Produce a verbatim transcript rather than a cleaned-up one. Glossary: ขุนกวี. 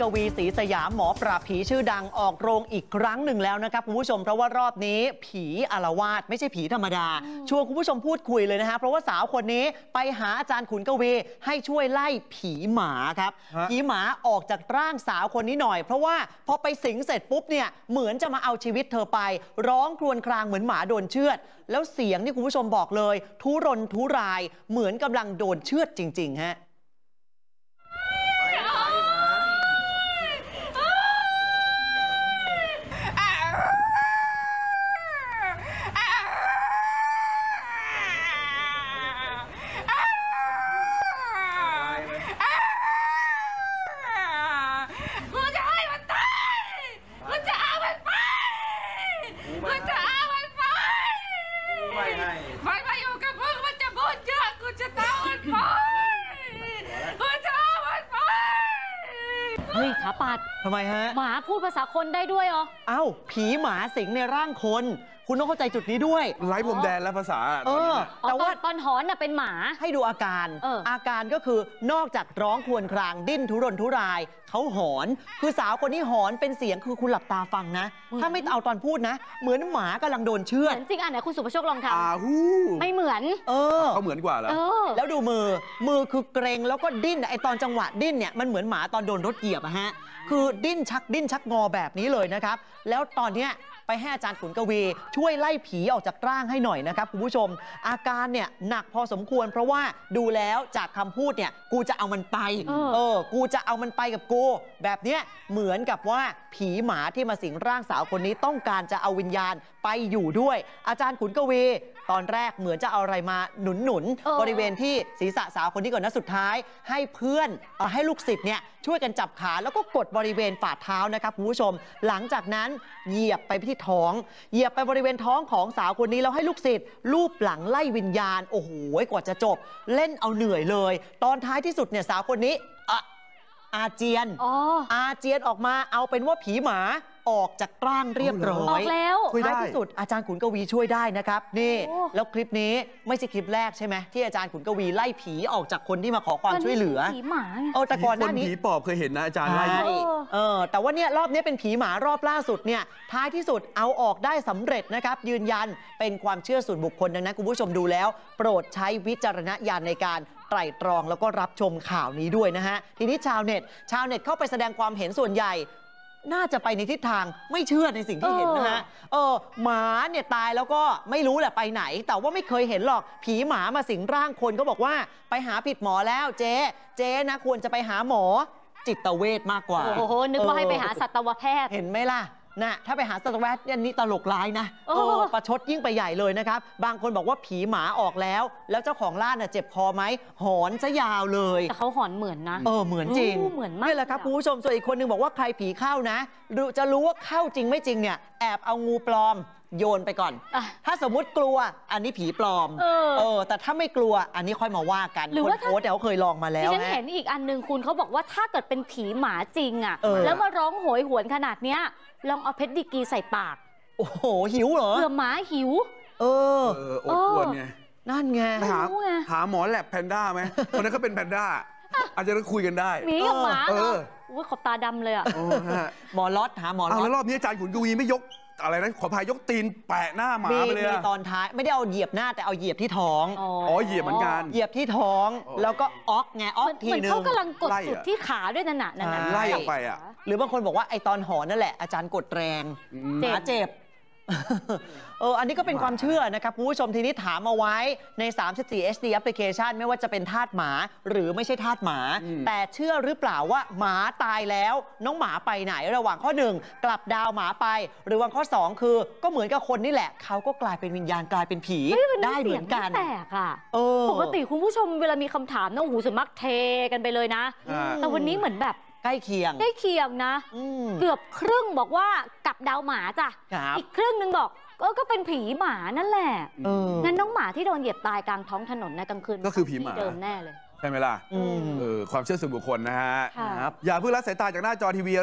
กวีศรีสยามหมอปราบผีชื่อดังออกโรงอีกครั้งหนึ่งแล้วนะครับคุณผู้ชมเพราะว่ารอบนี้ผีอาละวาดไม่ใช่ผีธรรมดาชวนคุณผู้ชมพูดคุยเลยนะคะเพราะว่าสาวคนนี้ไปหาอาจารย์ขุนกวีให้ช่วยไล่ผีหมาครับผีหมาออกจากร่างสาวคนนี้หน่อยเพราะว่าพอไปสิงเสร็จปุ๊บเนี่ยเหมือนจะมาเอาชีวิตเธอไปร้องครวญครางเหมือนหมาโดนเชือดแล้วเสียงที่คุณผู้ชมบอกเลยทุรนทุรายเหมือนกำลังโดนเชือดจริงๆฮะเฮ้ยขาปัดทำไมฮะหมาพูดภาษาคนได้ด้วยเหรอเอ้าผีหมาสิงในร่างคนคุณต้องเข้าใจจุดนี้ด้วยไร้พรมแดนและภาษาเออแต่ว่าตอนหอนน่ะเป็นหมาให้ดูอาการอาการก็คือนอกจากร้องครวญครางดิ้นทุรนทุรายเขาหอนคือสาวคนนี้หอนเป็นเสียงคือคุณหลับตาฟังนะถ้าไม่เอาตอนพูดนะเหมือนหมากำลังโดนเชือดจริงอ่ะไหนคุณสุภโชคลองทำไม่เหมือนเออเขาเหมือนกว่าแล้วแล้วดูมือมือคือเกรงแล้วก็ดิ้นไอตอนจังหวะดิ้นเนี่ยมันเหมือนหมาตอนโดนรถเหยียบอะฮะคือดิ้นชักดิ้นชักงอแบบนี้เลยนะครับแล้วตอนเนี้ยไปให้อาจารย์ขุนกวีช่วยไล่ผีออกจากร่างให้หน่อยนะครับคุณผู้ชมอาการเนี่ยหนักพอสมควรเพราะว่าดูแล้วจากคำพูดเนี่ยกูจะเอามันไปเออกูจะเอามันไปกับกูแบบเนี้ยเหมือนกับว่าผีหมาที่มาสิงร่างสาวคนนี้ต้องการจะเอาวิญญาณไปอยู่ด้วยอาจารย์ขุนกวีตอนแรกเหมือนจะเอาอะไรมาหนุนหนุนบริเวณที่ศีรษะสาวคนนี้ก่อนนะสุดท้ายให้เพื่อนเอาให้ลูกศิษย์เนี่ยช่วยกันจับขาแล้วก็กดบริเวณฝ่าเท้านะครับคุณผู้ชมหลังจากนั้นเหยียบไปที่ท้องเหยียบไปบริเวณท้องของสาวคนนี้แล้วให้ลูกศิษย์ลูบหลังไล่วิญญาณโอ้โหกว่าจะจบเล่นเอาเหนื่อยเลยตอนท้ายที่สุดเนี่ยสาวคนนี้อ่ะอาเจียน อ, อาเจียนออกมาเอาเป็นว่าผีหมาออกจากร่างเรียบร้อยออกแล้วท้ายที่สุดอาจารย์ขุนกวีช่วยได้นะครับนี่แล้วคลิปนี้ไม่ใช่คลิปแรกใช่ไหมที่อาจารย์ขุนกวีไล่ผีออกจากคนที่มาขอความช่วยเหลือผีหมาเออแต่ก่อนหน้านี้ผีปอบเคยเห็นนะอาจารย์ไล่เออแต่ว่าเนี่ยรอบนี้เป็นผีหมารอบล่าสุดเนี่ยท้ายที่สุดเอาออกได้สำเร็จนะครับยืนยันเป็นความเชื่อส่วนบุคคลดังนั้นคุณผู้ชมดูแล้วโปรดใช้วิจารณญาณในการไตร่ตรองแล้วก็รับชมข่าวนี้ด้วยนะฮะทีนี้ชาวเน็ตชาวเน็ตเข้าไปแสดงความเห็นส่วนใหญ่น่าจะไปในทิศทางไม่เชื่อในสิ่งที่เห็นนะฮะเออหมาเนี่ยตายแล้วก็ไม่รู้แหละไปไหนแต่ว่าไม่เคยเห็นหรอกผีหมามาสิงร่างคนก็บอกว่าไปหาผิดหมอแล้วเจ๊เจ๊นะควรจะไปหาหมอจิตเวชมากกว่าโอ้โหนึกว่าให้ไปหาสัตวแพทย์เห็นไหมล่ะนะถ้าไปหาสัตวแพทย์นี่ตลกร้ายนะโอ้ประชดยิ่งไปใหญ่เลยนะครับบางคนบอกว่าผีหมาออกแล้วแล้วเจ้าของร่างน่ะเจ็บคอไหมหอนซะยาวเลยแต่เขาหอนเหมือนนะเออเหมือนจริงเหมือนมากนี่แหละครับคุณผู้ชมส่วนอีกคนนึงบอกว่าใครผีเข้านะจะรู้ว่าเข้าจริงไม่จริงเนี่ยแอบเอางูปลอมโยนไปก่อนถ้าสมมุติกลัวอันนี้ผีปลอมเออแต่ถ้าไม่กลัวอันนี้ค่อยมาว่ากันหรือว่าโค้ชเขาเคยลองมาแล้วที่ฉันเห็นอีกอันนึงคุณเขาบอกว่าถ้าเกิดเป็นผีหมาจริงอ่ะแล้วมาร้องโหยหวนขนาดเนี้ยลองเอาเพชรดิกีใส่ปากโอ้โหหิวเหรอเผื่อหมาหิวเอออดควรไงนั่นไงหาหาหมอแลบแพนด้าไหมคนนั้นก็เป็นแพนด้าอาจจะคุยกันได้หมีกับหมาเอออุ้ยขอบตาดำเลยอ่ะหมอล็อตหาหมอล็อตแล้วรอบนี้อาจารย์ขุนกวีไม่ยกอะไรนะขอพายยกตีนแปะหน้าหมาไปเลยตอนท้ายไม่ได้เอาเหยียบหน้าแต่เอาเหยียบที่ท้องอ๋อเหยียบเหมือนกันเหยียบที่ท้องแล้วก็ออกไงออกทีนึงเขากำลังกดจุดที่ขาด้วยนั่นน่ะไล่ออกไปอ่ะหรือบางคนบอกว่าไอตอนหอนนั่นแหละอาจารย์กดแรงหมาเจ็บเอออันนี้ก็เป็นความเชื่อนะครับคุณผู้ชมทีนี้ถามเอาไว้ในสาม สี่ เอช ดี แอปพลิเคชันไม่ว่าจะเป็นทาสหมาหรือไม่ใช่ทาสหมาแต่เชื่อหรือเปล่าว่าหมาตายแล้วน้องหมาไปไหนระหว่างข้อหนึ่งกลับดาวหมาไปหรือวางข้อสองคือก็เหมือนกับคนนี่แหละเขาก็กลายเป็นวิญญาณกลายเป็นผีได้เหมือนกันแปลกอ่ะปกติคุณผู้ชมเวลามีคำถามน้องหูสุมักเทกันไปเลยนะแต่วันนี้เหมือนแบบใกล้เคียงใกล้เคียงนะเกือบครึ่งบอกว่ากลับดาวหมาจ้ะอีกครึ่งหนึ่งบอกก็ก็เป็นผีหมานั่นแหละงั้นน้องหมาที่โดนเหยียบตายกลางท้องถนนในกลางคืนก็คือผีหมาเดิมแน่เลยใช่ไหมล่ะความเชื่อส่วนบุคคลนะฮะอย่าเพิ่งละสายตาจากหน้าจอทีวี